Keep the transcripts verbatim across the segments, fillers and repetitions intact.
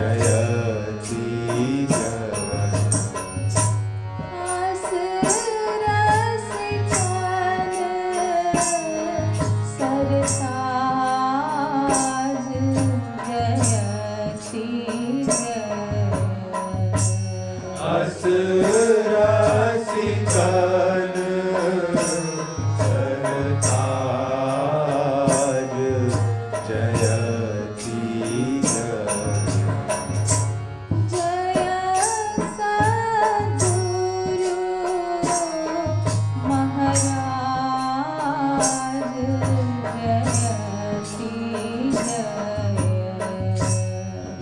Jayati Jaya.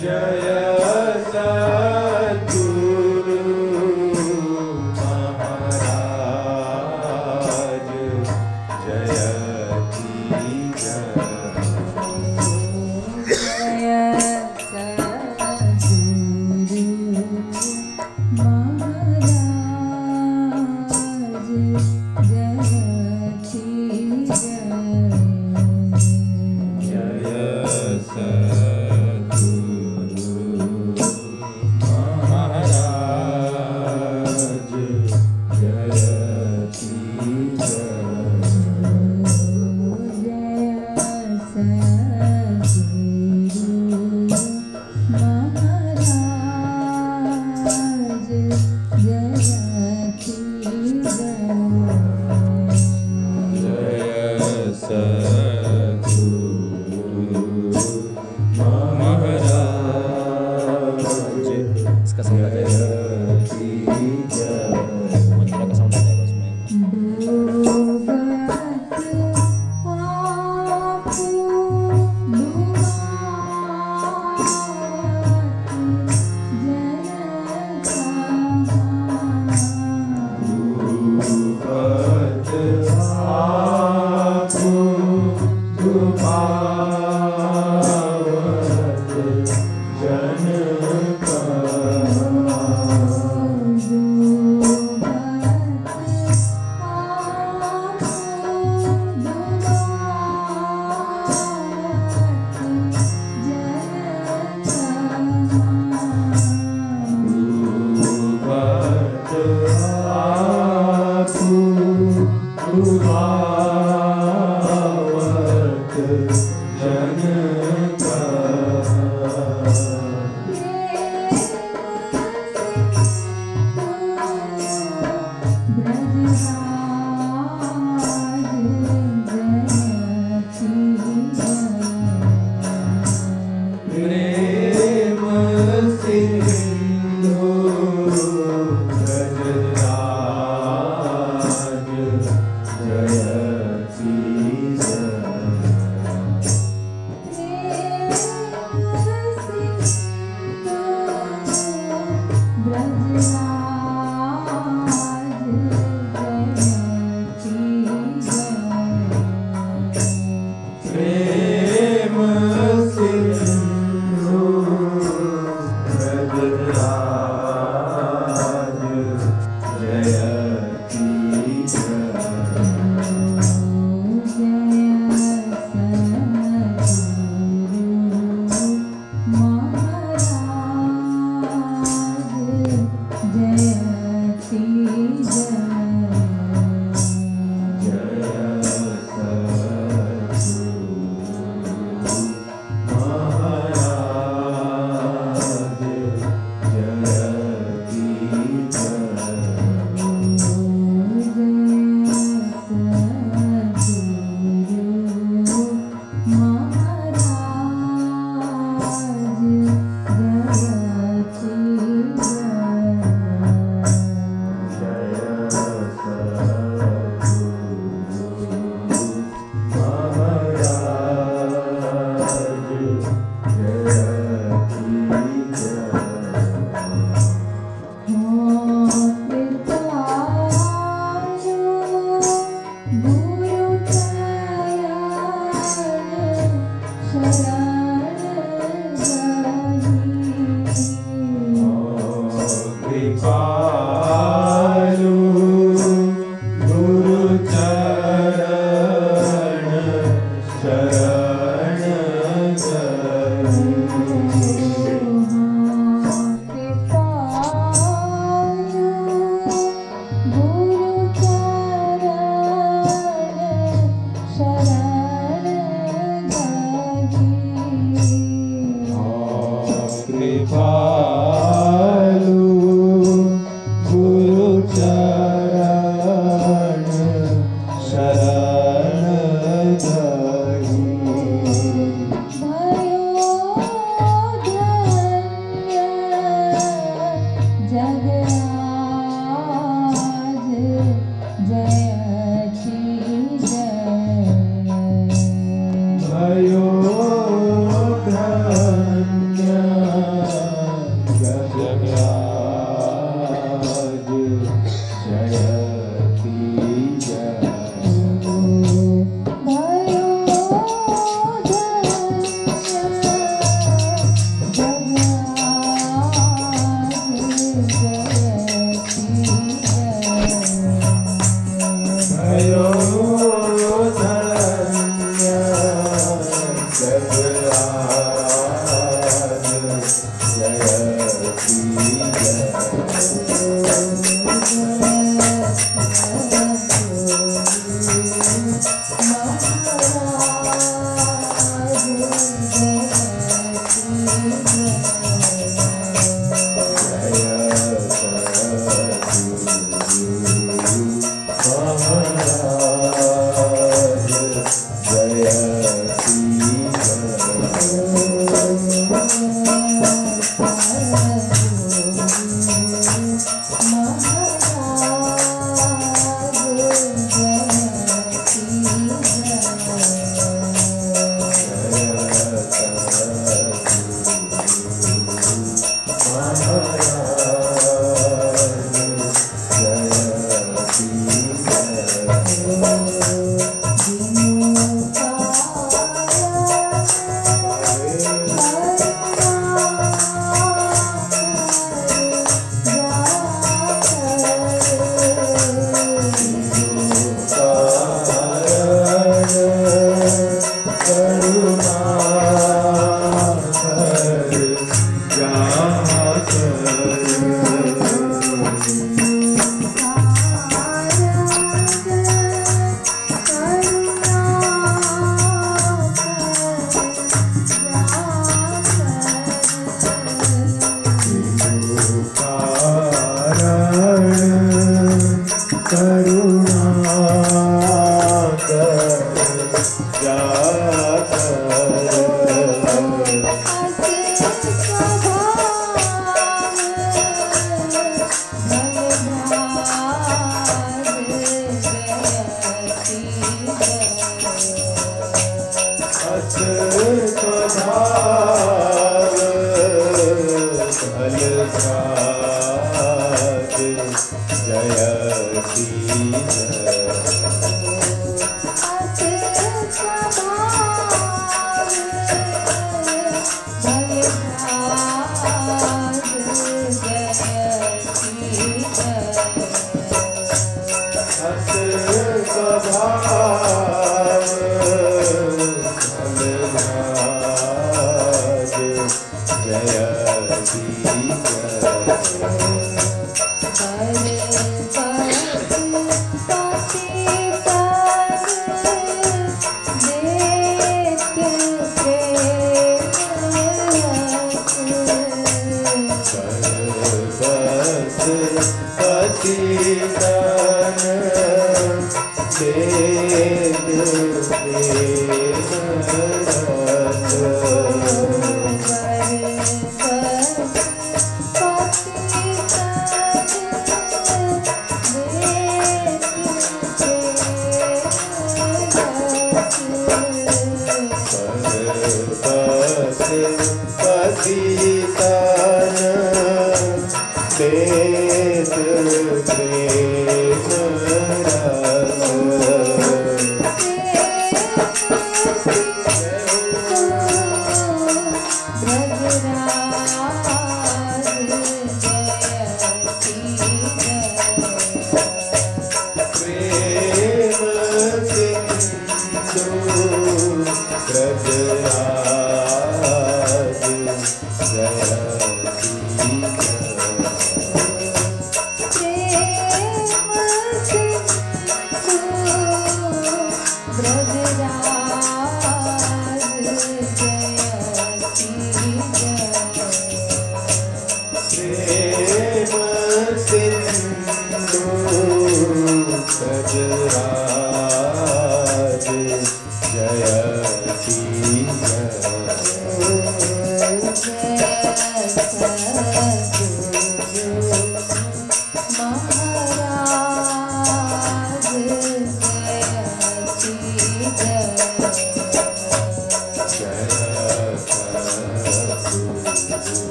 Jaya Sadguru Maharaj, Jayati Jaya. Jaya Sadguru Maharaj, Jayati Jaya. Jaya Sadguru. Jaya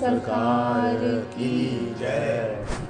सरकार की जय।